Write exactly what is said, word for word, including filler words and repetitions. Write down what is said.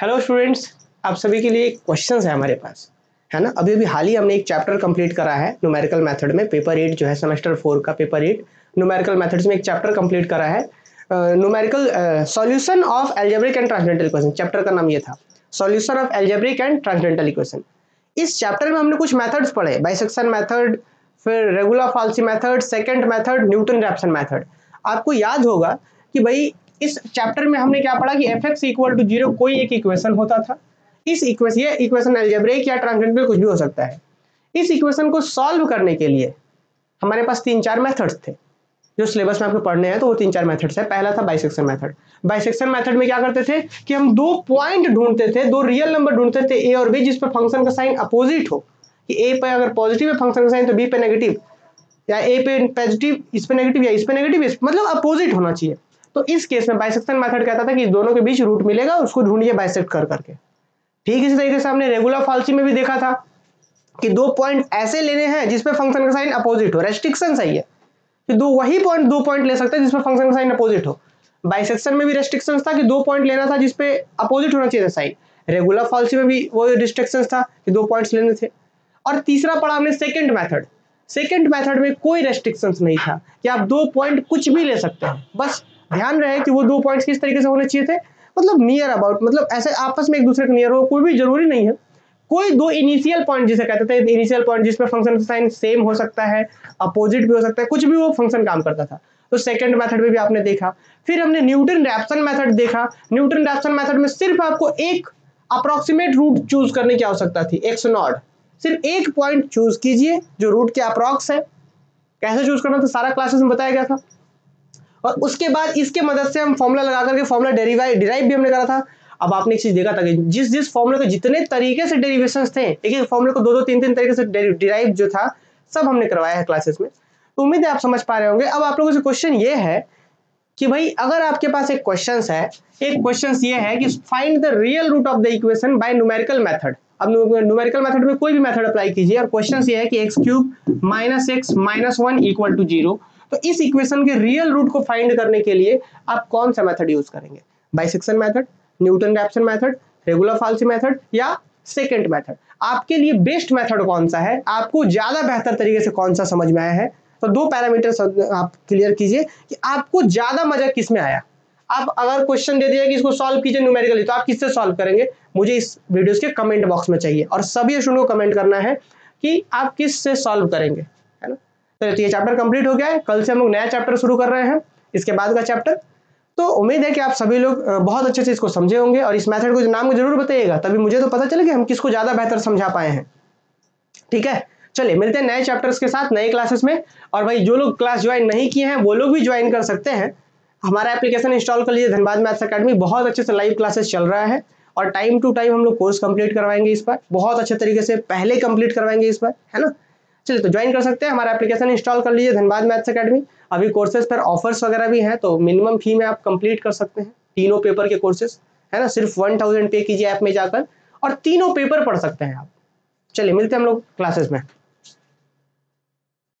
Hello students, आप सभी के लिए क्वेश्चंस है हमारे पास, है ना। अभी अभी हाल ही हमने एक चैप्टर कंप्लीट करा है न्यूमेरिकल मेथड में। पेपर एट जो है सेमेस्टर फोर का पेपर एट न्यूमेरिकल मेथड्स में एक चैप्टर कंप्लीट करा है, numerical solution of algebraic and transcendental equation. Chapter का नाम ये था, solution of algebraic and transcendental equation. इस चैप्टर में हमने कुछ मैथड्स पढ़े, बाइसेक्शन मैथड, फिर regular falsi method, secant method, Newton Raphson method. आपको याद होगा कि भाई इस चैप्टर में हमने क्या पढ़ा कि F X equal to zero कोई एक इक्वेशन होता था। इस इक्वेशन, ये इक्वेशन एल्जेब्रिक या ट्रांसडेंटल कुछ भी हो सकता है। इस इक्वेशन को सॉल्व करने के लिए हमारे पास तीन चार मेथड्स थे, जो सिलेबस में आपको पढ़ने हैं तो वो तीन चार मेथड्स है। पहला था बाइसेक्शन मेथड। बाइसेक्शन मेथड में क्या करते थे कि हम दो पॉइंट ढूंढते थे, दो रियल नंबर ढूंढते थे ए और बी, जिस पर फंक्शन का साइन अपोजिट हो, कि ए पे अगर पॉजिटिव है फंक्शन का साइन तो बी पे नेगेटिव, या ए पे पॉजिटिव इस पे नेगेटिव या इस पे नेगेटिव, मतलब अपोजिट होना चाहिए। तो इस केस में बाइसेक्शन मेथड कहता था कि दोनों के बीच रूट मिलेगा, उसको ढूंढिए बाइसेक्ट कर करके। ठीक इसी तरीके से हमने रेगुलर फॉल्सी में भी देखा था कि दो पॉइंट ऐसे लेने हैं जिसपे फंक्शन का साइन अपोजिट हो, रेस्ट्रिक्शन सही है कि दो वही पॉइंट दो पॉइंट ले सकते हैं जिसपे फंक्शन का साइन अपोजिट हो। बाइसेक्शन में भी रेस्ट्रिक्शन था कि दो पॉइंट लेना था जिसपे अपोजिट होना चाहिए साइन। रेगुलर फॉल्सी में भी वो रिस्ट्रिक्शन था कि दो पॉइंट्स लेने थे। और तीसरा पड़ा हमने सेकेंड मैथड। सेकेंड मैथड में कोई रेस्ट्रिक्शन नहीं था कि आप दो पॉइंट कुछ भी ले सकते हैं, बस ध्यान रहे कि वो दो पॉइंट्स किस तरीके से होने चाहिए थे, मतलब नियर अबाउट, मतलब ऐसे आपस में एक दूसरे के नियर हो, कोई भी जरूरी नहीं है। कोई दो इनिशियल पॉइंट जिसे कहते थे, इनिशियल पॉइंट जिस पर फंक्शन का साइन सेम हो सकता है, अपोजिट भी हो सकता है, कुछ भी वो फंक्शन काम करता था। तो सेकंड मेथड में भी आपने देखा। फिर हमने न्यूटन रैप्सन मेथड देखा। न्यूटन रैप्सन मेथड में सिर्फ आपको एक अप्रॉक्सीमेट रूट चूज करने की आवश्यकता थी, एक्स नॉट, सिर्फ एक पॉइंट चूज कीजिए जो रूट के अप्रॉक्स है। कैसे चूज करना था सारा क्लासेस में बताया गया था। और उसके बाद इसके मदद से हम फॉर्मूला लगा करके फॉर्मूला डेरिवाइव डिराइव भी हमने करा था। अब आपने एक चीज देखा था कि जिस जिस फॉर्मूले के जितने तरीके से डेरिवेशंस थे, एक एक फॉर्मूले को दो दो तीन तीन तरीके से डिराइव जो था सब हमने करवाया है क्लासेस में। तो उम्मीद है आप समझ पा रहे होंगे। अब आप लोगों से क्वेश्चन ये है कि भाई अगर आपके पास एक क्वेश्चन है, एक क्वेश्चन ये है कि find the real root of the equation by numerical method. अब न्यूमेरिकल मैथड में कोई भी मैथड अप्लाई कीजिए और क्वेश्चन ये है कि X cube minus X minus one equal to zero. तो इस इक्वेशन के रियल रूट को फाइंड करने के लिए आप कौन सा मेथड यूज करेंगे? Bisection method, Newton Raphson method, regular falsi method या सेकंड मेथड? आपके लिए बेस्ट मेथड कौन सा है, आपको ज्यादा बेहतर तरीके से कौन सा समझ में आया है? तो दो पैरामीटर्स आप क्लियर कीजिए कि आपको ज्यादा मजा किस में आया। आप अगर क्वेश्चन दे दिया कि इसको सॉल्व कीजिए न्यूमेरिकली, तो आप किससे सॉल्व करेंगे? मुझे इस वीडियोज के कमेंट बॉक्स में चाहिए। और सभी स्टूडेंट को कमेंट करना है कि आप किस से सॉल्व करेंगे, है ना। तो ये चैप्टर कंप्लीट हो गया है। कल से हम लोग नया चैप्टर शुरू कर रहे हैं, इसके बाद का चैप्टर। तो उम्मीद है कि आप सभी लोग बहुत अच्छे से इसको समझे होंगे। और इस मेथड को नाम को जरूर बताइएगा, तभी मुझे तो पता चले कि हम किसको ज़्यादा बेहतर समझा पाए हैं। ठीक है, चलिए मिलते हैं नए चैप्टर्स के साथ नए क्लासेस में। और भाई जो लोग क्लास ज्वाइन नहीं किए हैं वो लोग भी ज्वाइन कर सकते हैं। हमारा एप्लीकेशन इंस्टॉल कर लीजिए, धनबाद मैथ्स अकेडमी। बहुत अच्छे से लाइव क्लासेस चल रहा है और टाइम टू टाइम हम लोग कोर्स कंप्लीट करवाएंगे इस पर, बहुत अच्छे तरीके से पहले कंप्लीट करवाएंगे इस पर, है ना। चलिए तो ज्वाइन कर सकते हैं, हमारा एप्लीकेशन इंस्टॉल कर लीजिए, धनबाद मैथ्स अकेडमी। अभी कोर्सेज पर ऑफर्स वगैरह भी हैं, तो मिनिमम फी में आप कंप्लीट कर सकते हैं तीनों पेपर के कोर्सेज, है ना। सिर्फ वन थाउजेंड पे कीजिए ऐप में जाकर और तीनों पेपर पढ़ सकते हैं आप। चलिए मिलते हैं हम लोग क्लासेस में।